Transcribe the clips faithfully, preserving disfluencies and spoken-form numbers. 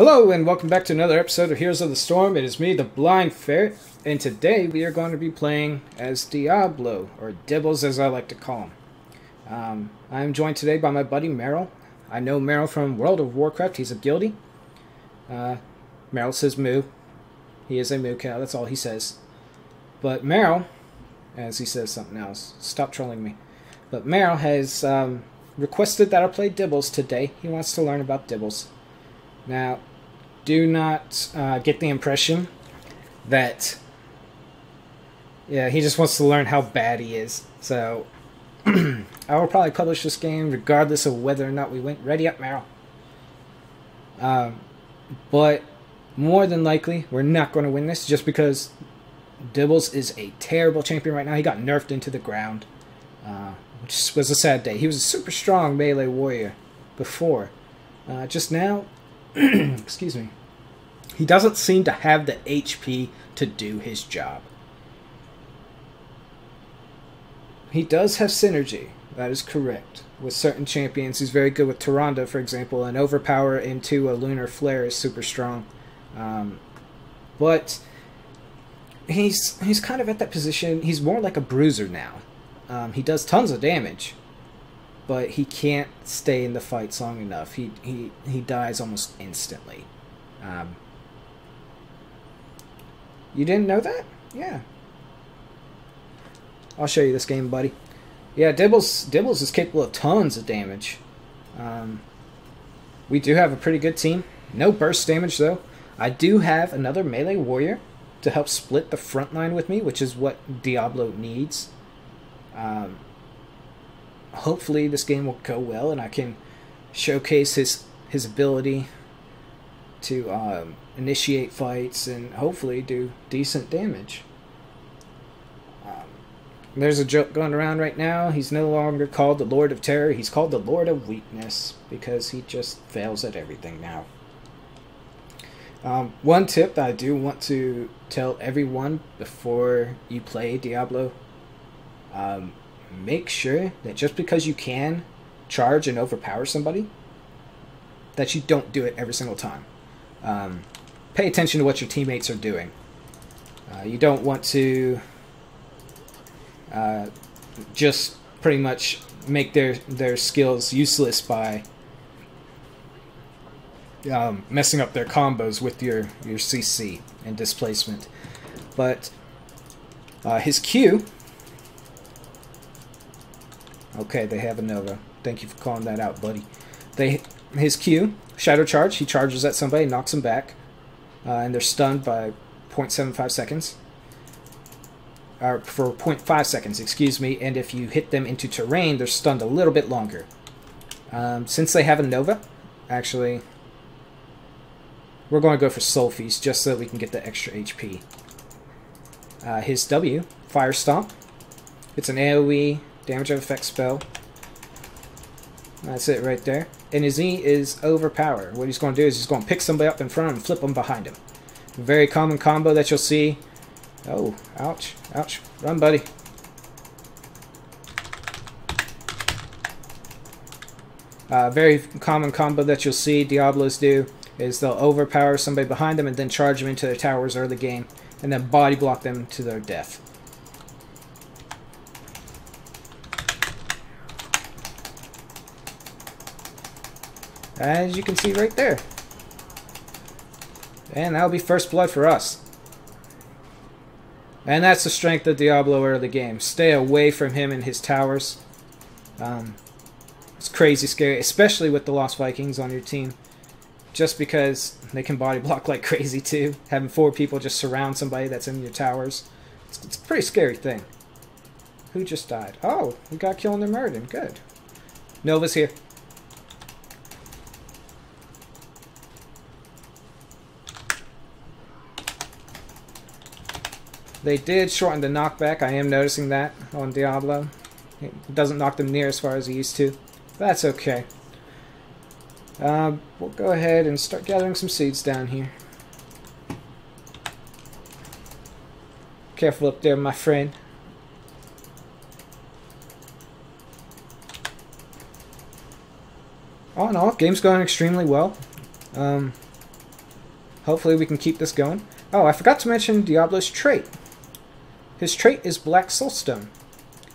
Hello and welcome back to another episode of Heroes of the Storm. It is me, the Blind Ferret, and today we are going to be playing as Diablo, or Dibbles as I like to call him. Um, I am joined today by my buddy Merrill. I know Merrill from World of Warcraft. He's a guildie. Uh, Merrill says moo. He is a moo cow, that's all he says. But Merrill, as he says something else, stop trolling me. But Merrill has um, requested that I play Dibbles today. He wants to learn about Dibbles. Now, do not uh, get the impression that, yeah, he just wants to learn how bad he is. So, I will probably publish this game regardless of whether or not we went ready up, Merrill. Um, but, more than likely, we're not going to win this just because Dibbles is a terrible champion right now. He got nerfed into the ground, uh, which was a sad day. He was a super strong melee warrior before. Uh, just now... excuse me. He doesn't seem to have the H P to do his job. He does have synergy, that is correct, with certain champions. He's very good with Tyrande, for example. An overpower into a lunar flare is super strong. Um, but he's he's kind of at that position. He's more like a bruiser now. Um, he does tons of damage, but he can't stay in the fights long enough. He he he dies almost instantly. Um, you didn't know that? Yeah. I'll show you this game, buddy. Yeah, Dibbles Dibbles is capable of tons of damage. Um, we do have a pretty good team. No burst damage though. I do have another melee warrior to help split the front line with me, which is what Diablo needs. Um, Hopefully this game will go well and I can showcase his his ability to um, initiate fights and hopefully do decent damage. Um, there's a joke going around right now. He's no longer called the Lord of Terror. He's called the Lord of Weakness because he just fails at everything now. Um, one tip that I do want to tell everyone before you play Diablo. Um, Make sure that just because you can charge and overpower somebody, that you don't do it every single time. Um, pay attention to what your teammates are doing. Uh, you don't want to uh, just pretty much make their, their skills useless by um, messing up their combos with your, your C C and displacement. But uh, his Q... Okay, they have a Nova. Thank you for calling that out, buddy. They his Q, Shadow Charge. He charges at somebody, knocks them back, uh, and they're stunned by zero point seven five seconds, or for zero point five seconds, excuse me. And if you hit them into terrain, they're stunned a little bit longer. Um, since they have a Nova, actually, we're going to go for Soul Feast just so that we can get the extra H P. Uh, his W, Fire Stomp. It's an AoE. Damage effect spell. That's it right there. And his E is overpower. What he's going to do is he's going to pick somebody up in front and flip them behind him. Very common combo that you'll see. Oh, ouch, ouch. Run, buddy. Uh, very common combo that you'll see Diablos do is they'll overpower somebody behind them and then charge them into their towers early game and then body block them to their death. As you can see right there. And that'll be first blood for us. And that's the strength of Diablo early game. Stay away from him and his towers. Um, it's crazy scary, especially with the Lost Vikings on your team. Just because they can body block like crazy too. Having four people just surround somebody that's in your towers. It's, it's a pretty scary thing. Who just died? Oh, we got killed in Muradin. Good. Nova's here. They did shorten the knockback. I am noticing that on Diablo. It doesn't knock them near as far as it used to. That's okay. Uh, we'll go ahead and start gathering some seeds down here. Careful up there, my friend. All in all, game's going extremely well. Um, Hopefully we can keep this going. Oh, I forgot to mention Diablo's trait. His trait is Black Soulstone.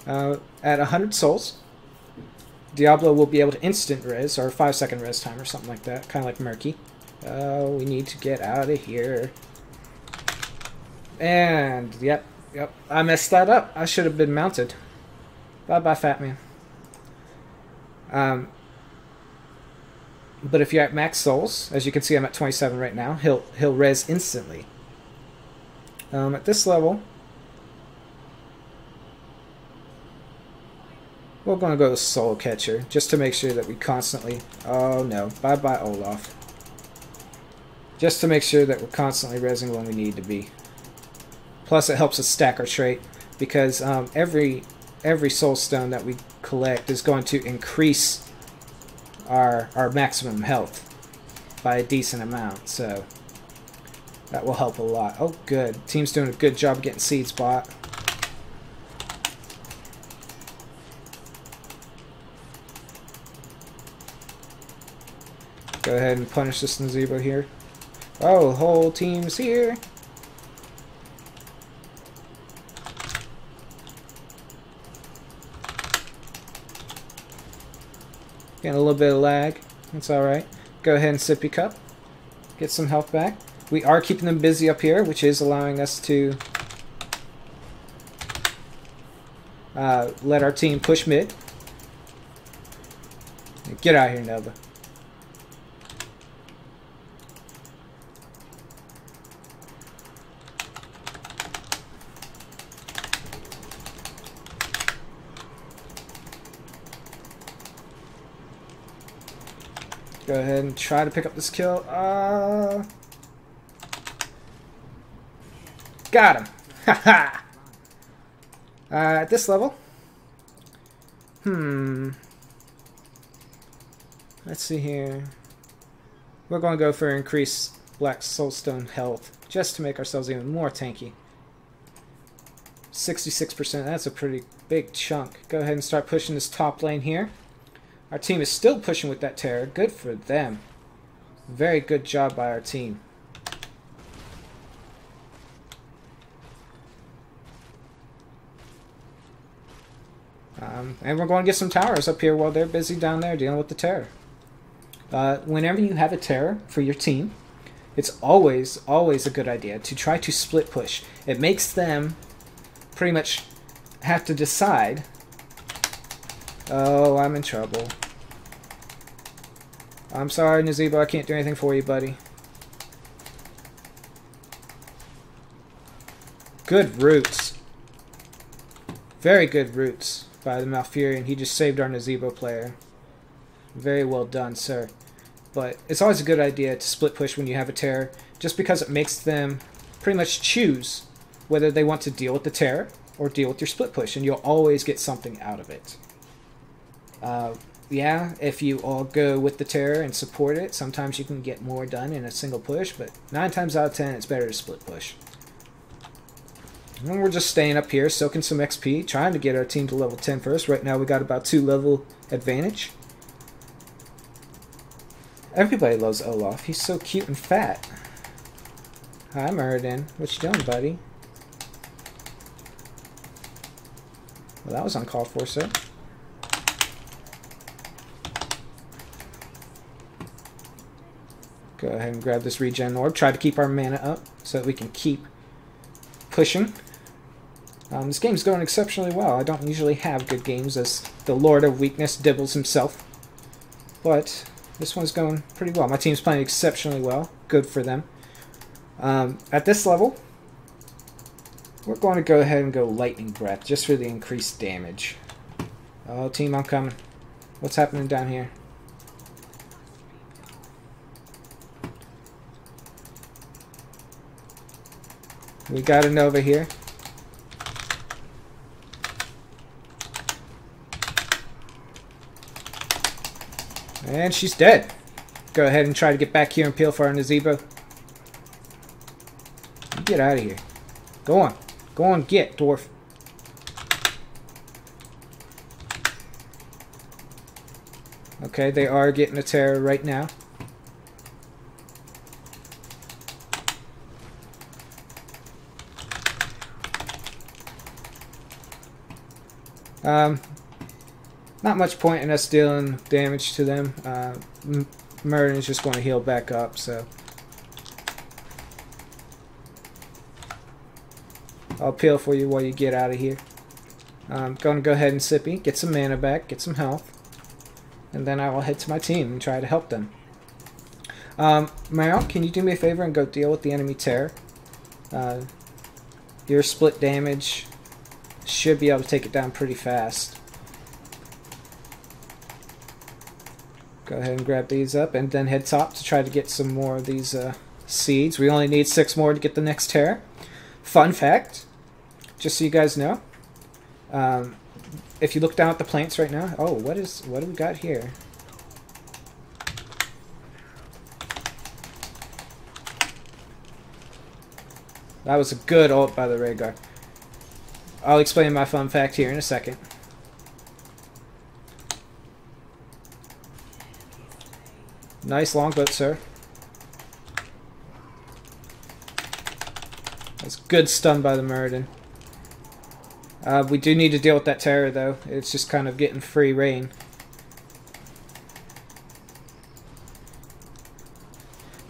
Uh, at one hundred souls, Diablo will be able to instant res, or five second res time, or something like that. Kind of like Murky. Uh, we need to get out of here. And, yep, yep, I messed that up. I should have been mounted. Bye-bye, fat man. Um, but if you're at max souls, as you can see I'm at twenty-seven right now, he'll, he'll res instantly. Um, at this level, we're going to go to Soul Catcher, just to make sure that we constantly... Oh no, bye-bye Olaf. Just to make sure that we're constantly resing when we need to be. Plus it helps us stack our trait, because um, every every soul stone that we collect is going to increase our, our maximum health by a decent amount, so that will help a lot. Oh good, team's doing a good job getting seeds bought. Go ahead and punish this Nazeebo here. Oh, whole team's here. Getting a little bit of lag. That's alright. Go ahead and sip your cup. Get some health back. We are keeping them busy up here, which is allowing us to uh, let our team push mid. Get out of here, Nova. Go ahead and try to pick up this kill. Uh, got him! Haha! uh, at this level, hmm. Let's see here. We're going to go for increased Black Soulstone health just to make ourselves even more tanky. sixty-six percent, that's a pretty big chunk. Go ahead and start pushing this top lane here. Our team is still pushing with that terror. Good for them. Very good job by our team. Um, and we're going to get some towers up here while they're busy down there dealing with the terror. Uh, whenever you have a terror for your team, it's always, always a good idea to try to split push. It makes them pretty much have to decide... Oh, I'm in trouble. I'm sorry, Nazeebo, I can't do anything for you, buddy. Good roots. Very good roots by the Malfurion. He just saved our Nazeebo player. Very well done, sir. But it's always a good idea to split push when you have a terror, just because it makes them pretty much choose whether they want to deal with the terror or deal with your split push, and you'll always get something out of it. Uh, yeah, if you all go with the terror and support it, sometimes you can get more done in a single push, but nine times out of ten, it's better to split push. And we're just staying up here, soaking some X P, trying to get our team to level ten first. Right now, we got about two level advantage. Everybody loves Olaf. He's so cute and fat. Hi, Muradin. What you doing, buddy? Well, that was uncalled for, sir. Go ahead and grab this regen orb. Try to keep our mana up so that we can keep pushing. Um, this game's going exceptionally well. I don't usually have good games as the Lord of Weakness Dibbles himself. But this one's going pretty well. My team's playing exceptionally well. Good for them. Um, at this level, we're going to go ahead and go Lightning Breath just for the increased damage. Oh, team, I'm coming. What's happening down here? We got a Nova here. And she's dead. Go ahead and try to get back here and peel for our Nazeebo. Get out of here. Go on. Go on, get, dwarf. Okay, they are getting a terror right now. Um, not much point in us dealing damage to them. Uh, Muradin is just going to heal back up, so I'll peel for you while you get out of here. I'm going to go ahead and sippy, get some mana back, get some health, and then I will head to my team and try to help them. Um, Merrill, can you do me a favor and go deal with the enemy terror? Uh, your split damage should be able to take it down pretty fast. Go ahead and grab these up and then head top to try to get some more of these uh, seeds. We only need six more to get the next terror. Fun fact, just so you guys know, um, if you look down at the plants right now, oh, what is what do we got here? That was a good ult by the Rehgar. I'll explain my fun fact here in a second. Nice longboat, sir. That's good stun by the Muradin. Uh, we do need to deal with that terror, though. It's just kind of getting free reign.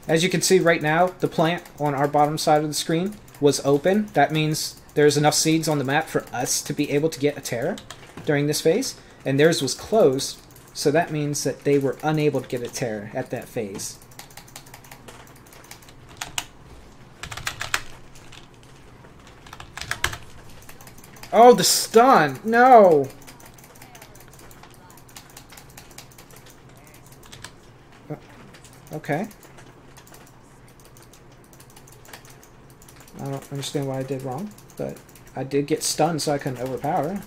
As you can see right now, the plant on our bottom side of the screen was open. That means there's enough seeds on the map for us to be able to get a terror during this phase. And theirs was closed, so that means that they were unable to get a terror at that phase. Oh, the stun! No! Okay. I don't understand what I did wrong, but I did get stunned so I couldn't overpower.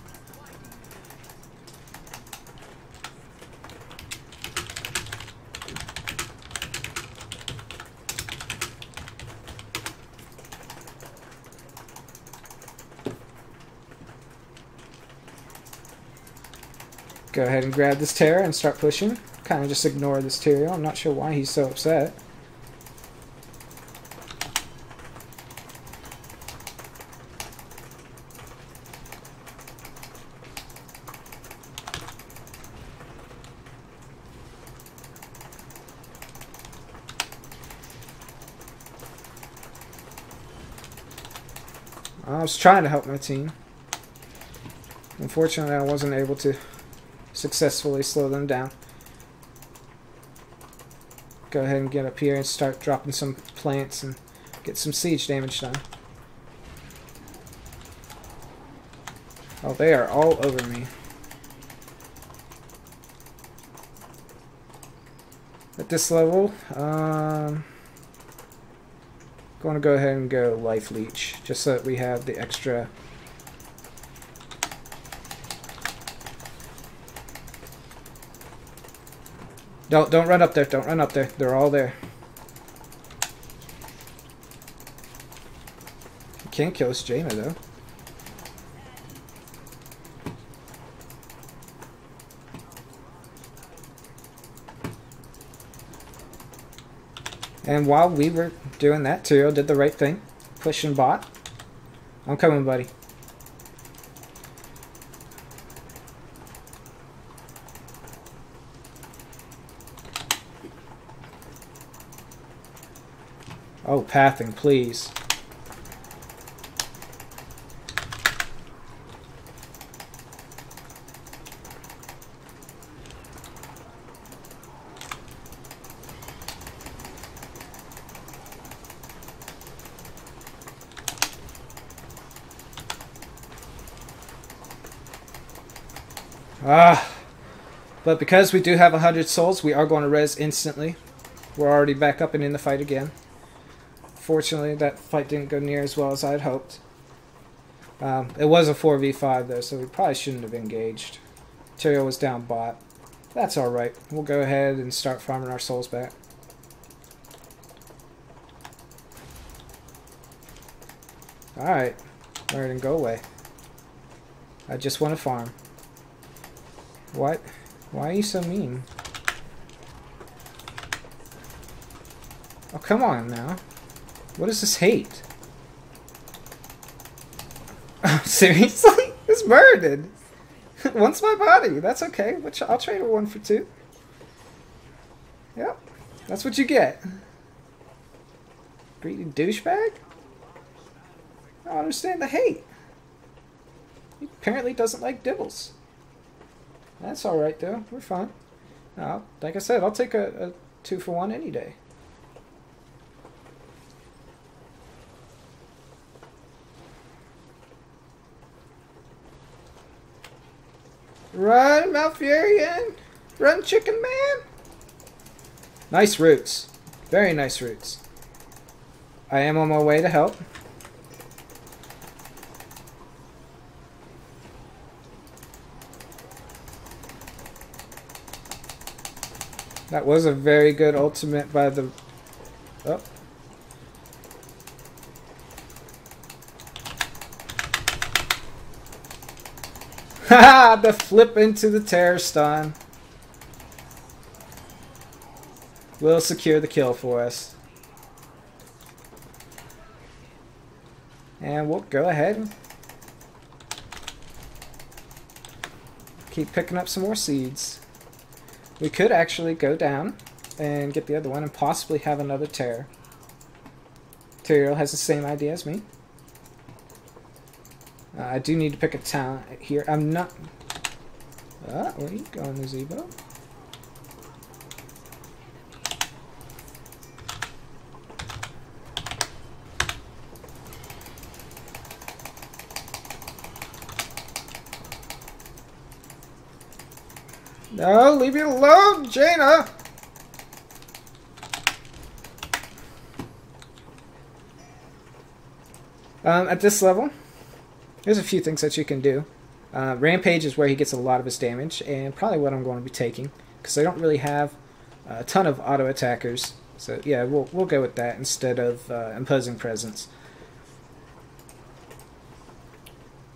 Go ahead and grab this Terra and start pushing. Kind of just ignore this Tyrael. I'm not sure why he's so upset. I was trying to help my team. Unfortunately, I wasn't able to successfully slow them down. Go ahead and get up here and start dropping some plants and get some siege damage done. Oh, they are all over me. At this level, um... going to go ahead and go Life Leech, just so that we have the extra Don't don't run up there, don't run up there. They're all there. You can't kill this Jaina though. And while we were doing that, Tyrael did the right thing. Push and bot. I'm coming, buddy. Oh, pathing, please. Ah, but because we do have one hundred souls, we are going to res instantly. We're already back up and in the fight again. Fortunately, that fight didn't go near as well as I had hoped. Um, it was a four v five, though, so we probably shouldn't have engaged. Tyrael was down bot. That's alright. We'll go ahead and start farming our souls back. Alright. Alright, and go away. I just want to farm. What? Why are you so mean? Oh, come on now. What is this hate? Seriously? It's murdered! One's my body. That's okay. Which I'll trade one for two. Yep. That's what you get. Greedy douchebag? I don't understand the hate. He apparently doesn't like dibbles. That's alright, though. We're fine. No, like I said, I'll take a, a two for one any day. Run, Malfurion! Run, chicken man! Nice roots. Very nice roots. I am on my way to help. That was a very good ultimate by the... Oh. Haha! The flip into the terror stun will secure the kill for us. And we'll go ahead. Keep picking up some more seeds. We could actually go down and get the other one and possibly have another tear. Tyrael has the same idea as me. Uh, I do need to pick a talent here. I'm not... Uh, where are you going, Nazeebo? No, leave me alone, Jaina! Um, at this level, there's a few things that you can do. Uh, Rampage is where he gets a lot of his damage, and probably what I'm going to be taking, because I don't really have a ton of auto-attackers. So yeah, we'll, we'll go with that instead of uh, Imposing Presence.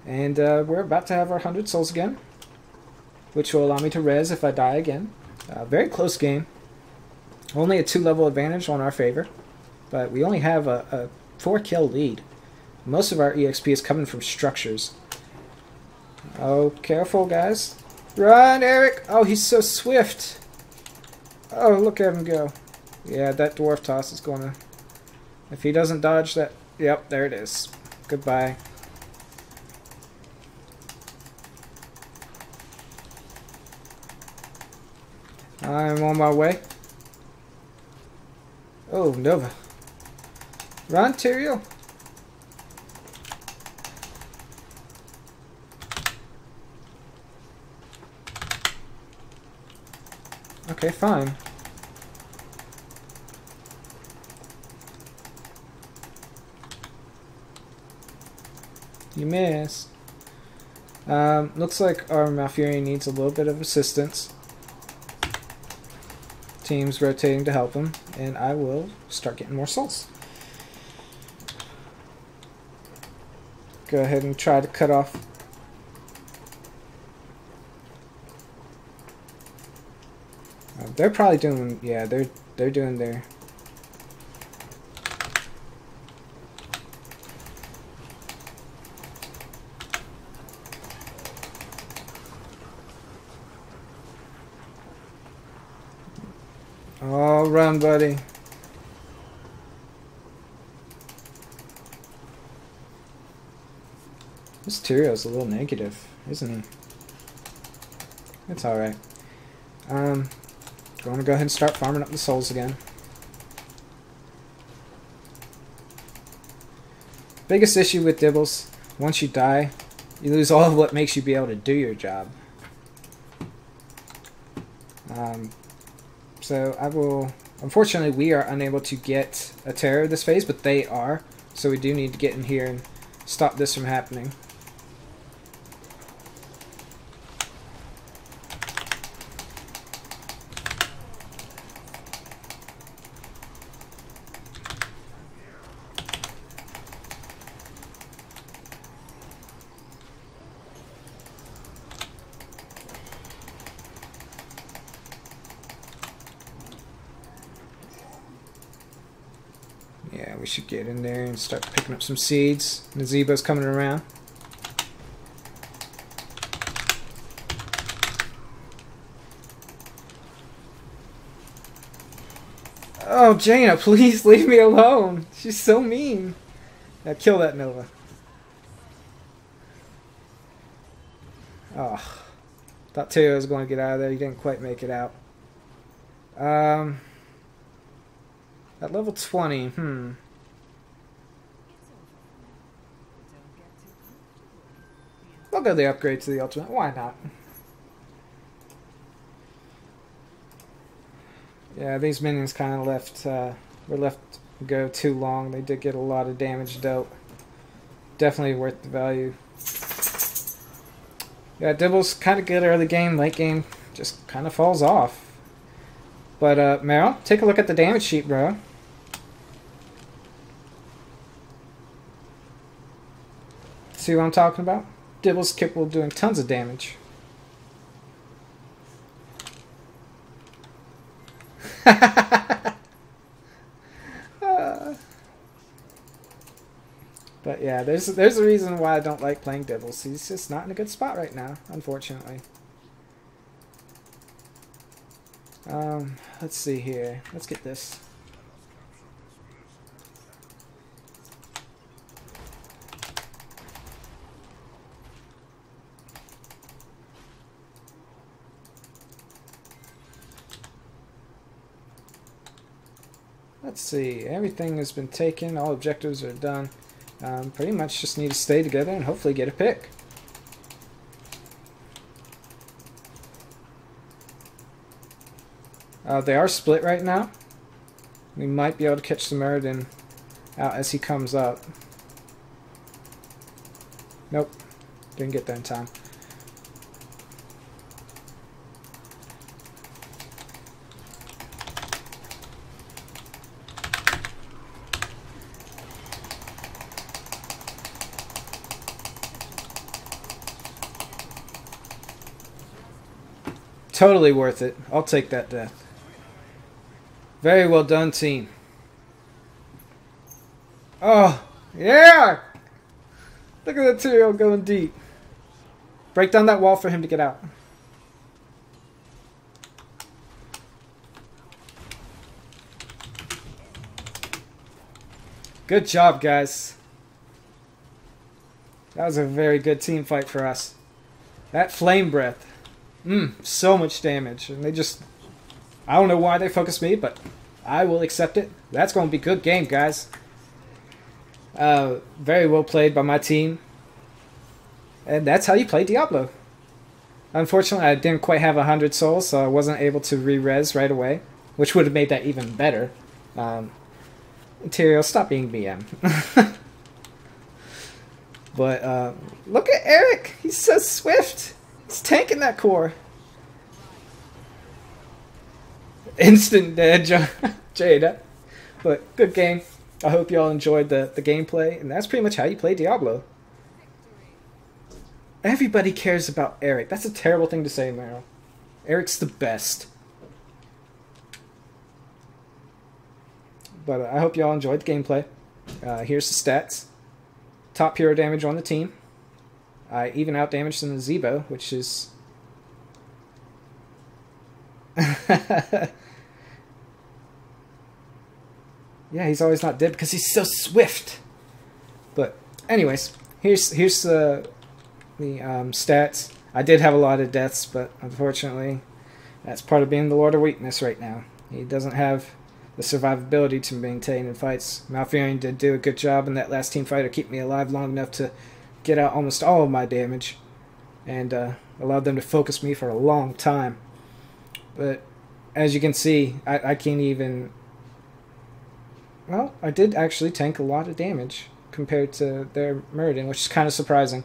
And uh, we're about to have our one hundred souls again, which will allow me to res if I die again. Uh, very close game. Only a two level advantage on our favor, but we only have a, a four kill lead. Most of our E X P is coming from structures. Oh, careful guys. Run, Eric! Oh, he's so swift! Oh, look at him go. Yeah, that dwarf toss is gonna... If he doesn't dodge that... Yep, there it is. Goodbye. I'm on my way. Oh, Nova. Run, Tyrael. Okay, fine. You missed. Um, looks like our Malfurion needs a little bit of assistance. Teams rotating to help him, and I will start getting more souls. Go ahead and try to cut off. Uh, they're probably doing, yeah, they're they're doing their. Oh, run, buddy. This Tyrael's a little negative, isn't he? It's alright. Um, going to go ahead and start farming up the souls again. Biggest issue with Dibbles, once you die, you lose all of what makes you be able to do your job. Um... So I will, unfortunately we are unable to get a terror this phase, but they are. So we do need to get in here and stop this from happening. Yeah, we should get in there and start picking up some seeds. Nazebo's coming around. Oh, Jaina, please leave me alone. She's so mean. Now kill that Nova. Oh, thought Tyrael was going to get out of there. He didn't quite make it out. Um, at level twenty, hmm. I'll go the upgrade to the ultimate. Why not? Yeah, these minions kind of left, uh, were left to go too long. They did get a lot of damage dealt. Definitely worth the value. Yeah, Dibble's kind of good early game, late game just kind of falls off. But, uh, Merrill, take a look at the damage sheet, bro. See what I'm talking about? Dibble's capable of doing tons of damage. uh, but yeah, there's there's a reason why I don't like playing Dibbles. He's just not in a good spot right now, unfortunately. Um, let's see here. Let's get this. Let's see, everything has been taken, all objectives are done. Um, pretty much just need to stay together and hopefully get a pick. Uh, they are split right now. We might be able to catch the Muradin out as he comes up. Nope, didn't get there in time. Totally worth it. I'll take that death. Very well done, team. Oh, yeah! Look at that Tyrael going deep. Break down that wall for him to get out. Good job, guys. That was a very good team fight for us. That flame breath. Mmm, so much damage, and they just, I don't know why they focus me, but I will accept it. That's going to be a good game, guys. Uh, very well played by my team. And that's how you play Diablo. Unfortunately, I didn't quite have one hundred souls, so I wasn't able to re-res right away, which would have made that even better. Um, Tyrael, stop being B M. But, uh, look at Eric! He's so swift! It's tanking that core. Instant dead, Jaina. But good game. I hope y'all enjoyed the, the gameplay. And that's pretty much how you play Diablo. Everybody cares about Eric. That's a terrible thing to say, Merrill. Eric's the best. But uh, I hope y'all enjoyed the gameplay. Uh, here's the stats. Top hero damage on the team. I even out damage to Nazeebo, which is yeah, he's always not dead because he's so swift. But anyways, here's here's uh, the um, stats. I did have a lot of deaths, but unfortunately, that's part of being the Lord of Weakness right now. He doesn't have the survivability to maintain in fights. Malfurion did do a good job in that last team fight to keep me alive long enough to get out almost all of my damage and uh, allowed them to focus me for a long time. But as you can see, I, I can't even... Well, I did actually tank a lot of damage compared to their Muradin, which is kind of surprising.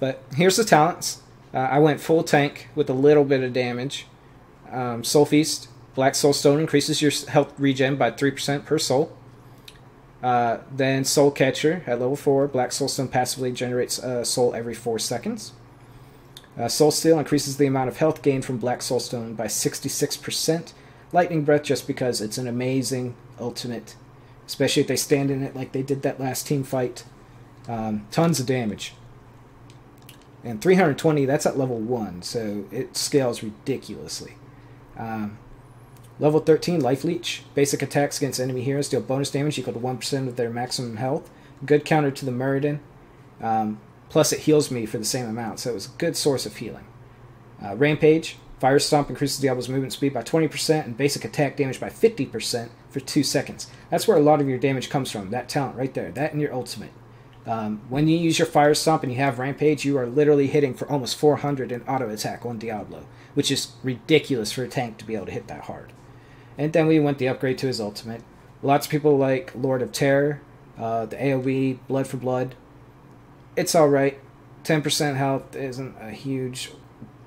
But here's the talents. Uh, I went full tank with a little bit of damage. Um, Soul Feast, Black Soul Stone increases your health regen by three percent per soul. Uh, then Soul Catcher at level four, Black Soulstone passively generates a uh, soul every four seconds. Uh, Soul Steal increases the amount of health gained from Black Soulstone by sixty-six percent. Lightning Breath, just because it's an amazing ultimate, especially if they stand in it like they did that last team fight. Um, tons of damage. And three hundred twenty, that's at level one, so it scales ridiculously. Um, Level thirteen, Life Leech. Basic attacks against enemy heroes deal bonus damage equal to one percent of their maximum health. Good counter to the Muradin. Um, plus it heals me for the same amount, so it was a good source of healing. Uh, Rampage. Fire Stomp increases Diablo's movement speed by twenty percent and basic attack damage by fifty percent for two seconds. That's where a lot of your damage comes from, that talent right there. That and your ultimate. Um, when you use your Fire Stomp and you have Rampage, you are literally hitting for almost four hundred in auto attack on Diablo, which is ridiculous for a tank to be able to hit that hard. And then we went the upgrade to his ultimate. Lots of people like Lord of Terror, uh, the AoE, Blood for Blood. It's alright. ten percent health isn't a huge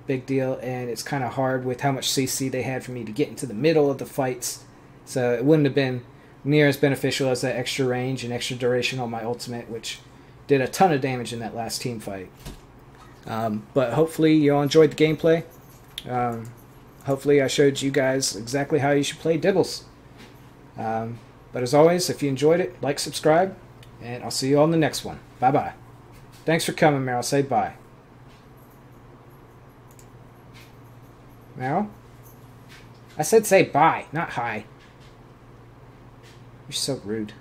big deal, and it's kind of hard with how much C C they had for me to get into the middle of the fights, so it wouldn't have been near as beneficial as that extra range and extra duration on my ultimate, which did a ton of damage in that last team fight. Um, but hopefully you all enjoyed the gameplay. Um, hopefully I showed you guys exactly how you should play Dibbles. Um, but as always, if you enjoyed it, like, subscribe, and I'll see you all in the next one. Bye-bye. Thanks for coming, Merrill. Say bye. Merrill? I said say bye, not hi. You're so rude.